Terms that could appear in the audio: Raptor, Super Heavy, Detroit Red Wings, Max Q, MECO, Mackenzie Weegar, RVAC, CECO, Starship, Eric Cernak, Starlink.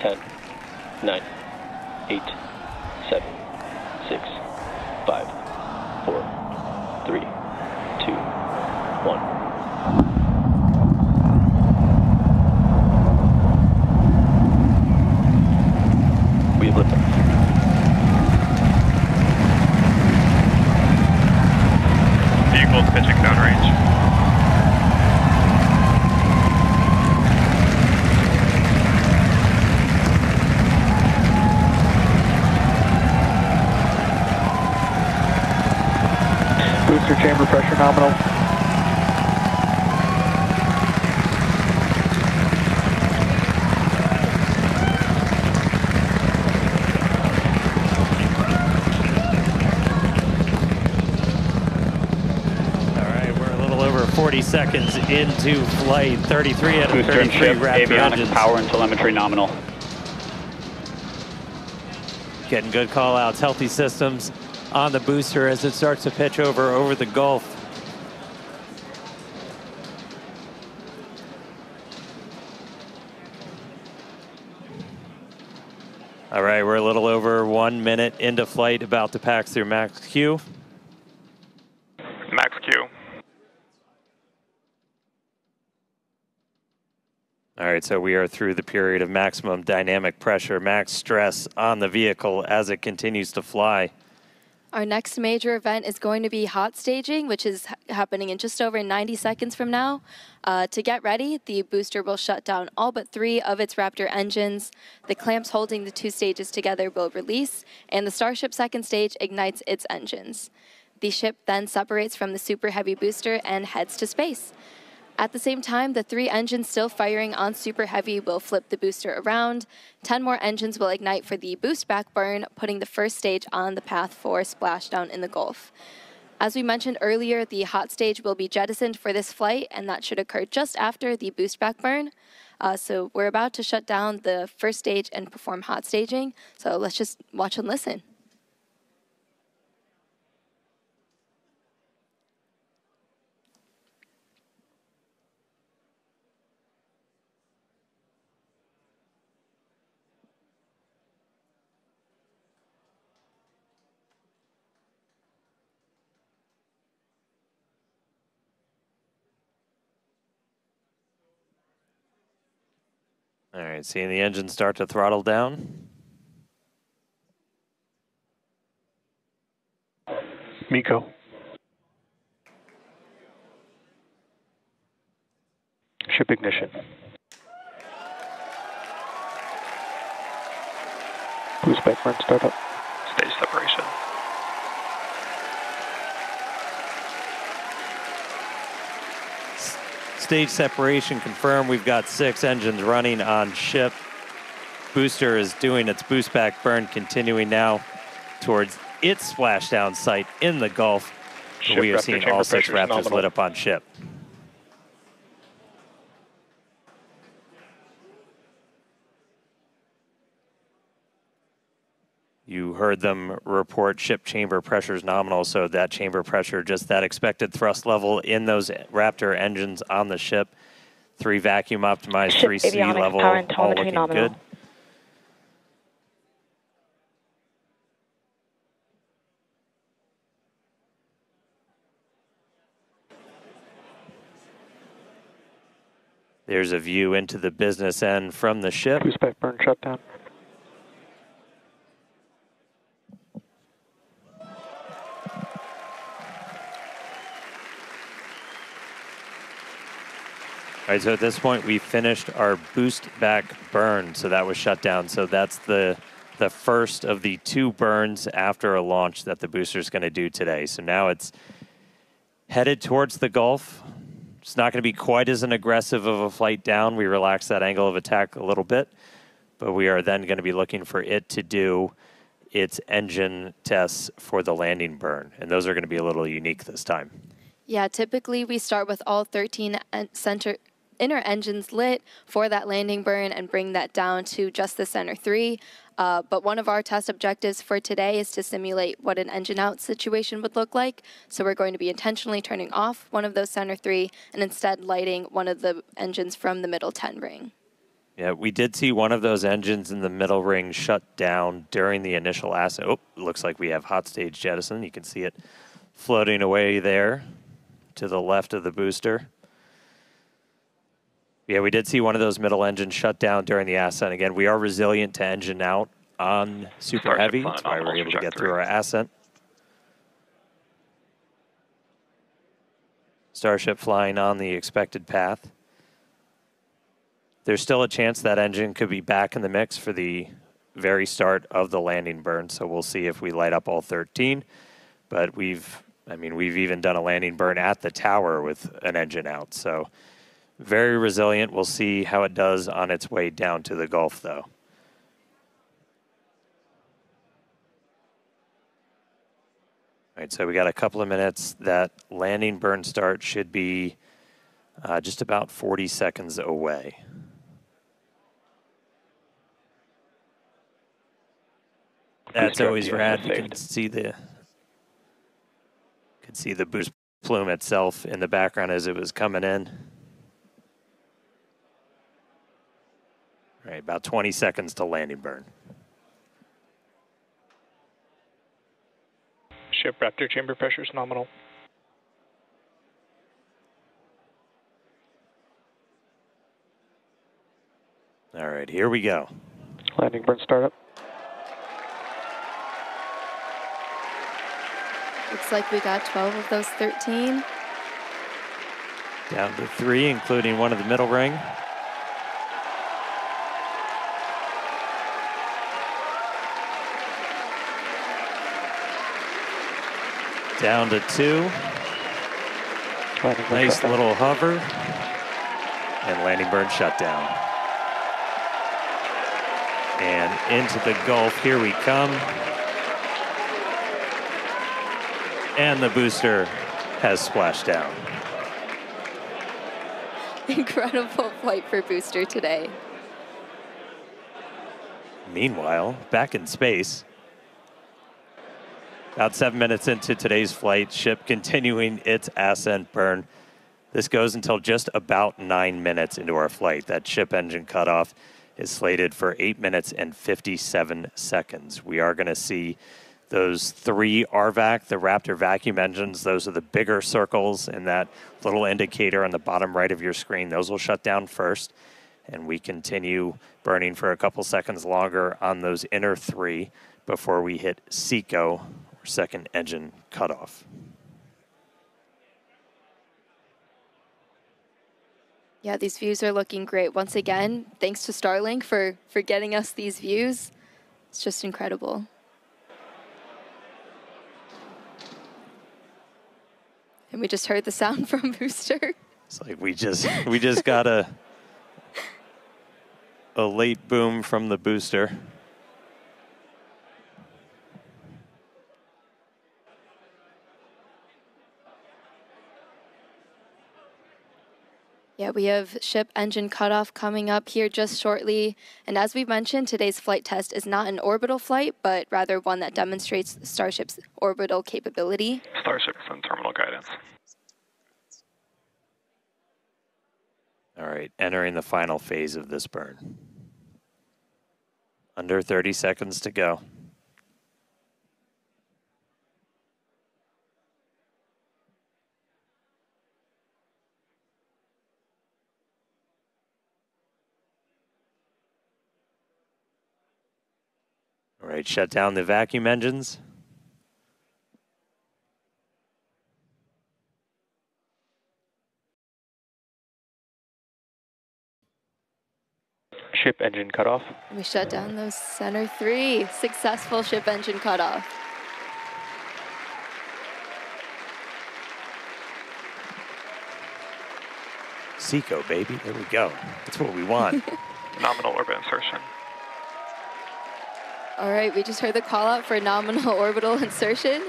10, 9, 8, 7, 6, 5, 4, 3, 2, 1. Chamber pressure nominal. Alright, we're a little over 40 seconds into flight. 33 out of 33 Raptor avionics engines. Power and telemetry nominal. Getting good call outs, healthy systems on the booster as it starts to pitch over the Gulf. All right, we're a little over 1 minute into flight, about to pass through Max Q. Max Q. All right, so we are through the period of maximum dynamic pressure, max stress on the vehicle as it continues to fly. Our next major event is going to be hot staging, which is happening in just over 90 seconds from now. To get ready, the booster will shut down all but 3 of its Raptor engines. The clamps holding the 2 stages together will release, and the Starship second stage ignites its engines. The ship then separates from the Super Heavy booster and heads to space. At the same time, the 3 engines still firing on Super Heavy will flip the booster around. 10 more engines will ignite for the boost back burn, putting the first stage on the path for splashdown in the Gulf. As we mentioned earlier, the hot stage will be jettisoned for this flight, and that should occur just after the boost back burn. So we're about to shut down the first stage and perform hot staging. So let's just watch and listen. All right, seeing the engine start to throttle down. MECO. Ship ignition. Boost back burn startup. Stage separation. Stage separation confirmed. We've got 6 engines running on ship. Booster is doing its boost back burn, continuing now towards its splashdown site in the Gulf. We have seen all 6 Raptors lit up on ship. You heard them report ship chamber pressures nominal, so that chamber pressure, just that expected thrust level in those Raptor engines on the ship. 3 vacuum optimized, ship 3 C level, all looking nominal. Good. There's a view into the business end from the ship. Boost back burn shutdown. All right, so at this point, we finished our boost back burn, so that was shut down. So that's the first of the 2 burns after a launch that the booster is going to do today. So now it's headed towards the Gulf. It's not going to be quite as an aggressive of a flight down. We relaxed that angle of attack a little bit, but we are then going to be looking for it to do its engine tests for the landing burn, and those are going to be a little unique this time. Yeah, typically we start with all 13 inner engines lit for that landing burn and bring that down to just the center 3. But one of our test objectives for today is to simulate what an engine out situation would look like. So we're going to be intentionally turning off one of those center 3 and instead lighting one of the engines from the middle 10 ring. Yeah, we did see one of those engines in the middle ring shut down during the initial asset. Oh, looks like we have hot stage jettison. You can see it floating away there to the left of the booster. Yeah, we did see one of those middle engines shut down during the ascent. Again, we are resilient to engine out on Super Heavy. That's why we're able to get through our ascent. Starship flying on the expected path. There's still a chance that engine could be back in the mix for the very start of the landing burn, so we'll see if we light up all 13. But we've even done a landing burn at the tower with an engine out, so very resilient. We'll see how it does on its way down to the Gulf, though. All right, so we got a couple of minutes. That landing burn start should be just about 40 seconds away. That's always rad. You could see the boost plume itself in the background as it was coming in. All right, about 20 seconds to landing burn. Ship Raptor chamber pressure is nominal. All right, here we go. Landing burn startup. Looks like we got 12 of those 13. Down to 3, including one of the middle ring. Down to 2. Nice little hover. And landing burn shutdown. And into the Gulf, here we come. And the booster has splashed down. Incredible flight for booster today. Meanwhile, back in space, about 7 minutes into today's flight, ship continuing its ascent burn. This goes until just about 9 minutes into our flight. That ship engine cutoff is slated for 8 minutes and 57 seconds. We are going to see those 3 RVAC, the Raptor vacuum engines. Those are the bigger circles and that little indicator on the bottom right of your screen. Those will shut down first, and we continue burning for a couple seconds longer on those inner 3 before we hit CECO, or second engine cutoff. Yeah, these views are looking great. Once again, thanks to Starlink for getting us these views. It's just incredible. And we just heard the sound from booster. It's like we just got a late boom from the booster. Yeah, we have ship engine cutoff coming up here just shortly. And as we mentioned, today's flight test is not an orbital flight, but rather one that demonstrates Starship's orbital capability. Starship from terminal guidance. All right, entering the final phase of this burn. Under 30 seconds to go. All right, shut down the vacuum engines. Ship engine cutoff. We shut down those center 3. Successful ship engine cutoff. CECO, baby. There we go. That's what we want. Nominal orbit insertion. All right, we just heard the call out for nominal orbital insertion.